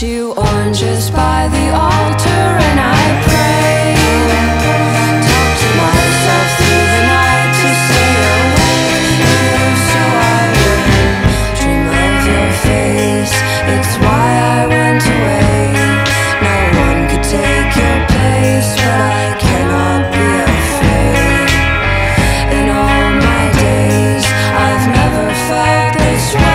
brought you oranges by the altar, and I prayed, talked to myself through the night to stay away from you, so I wouldn't dream of your face. It's why I went away. No one could take your place, but I cannot be afraid. In all my days, I've never felt this way.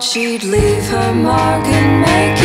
She'd leave her mark and make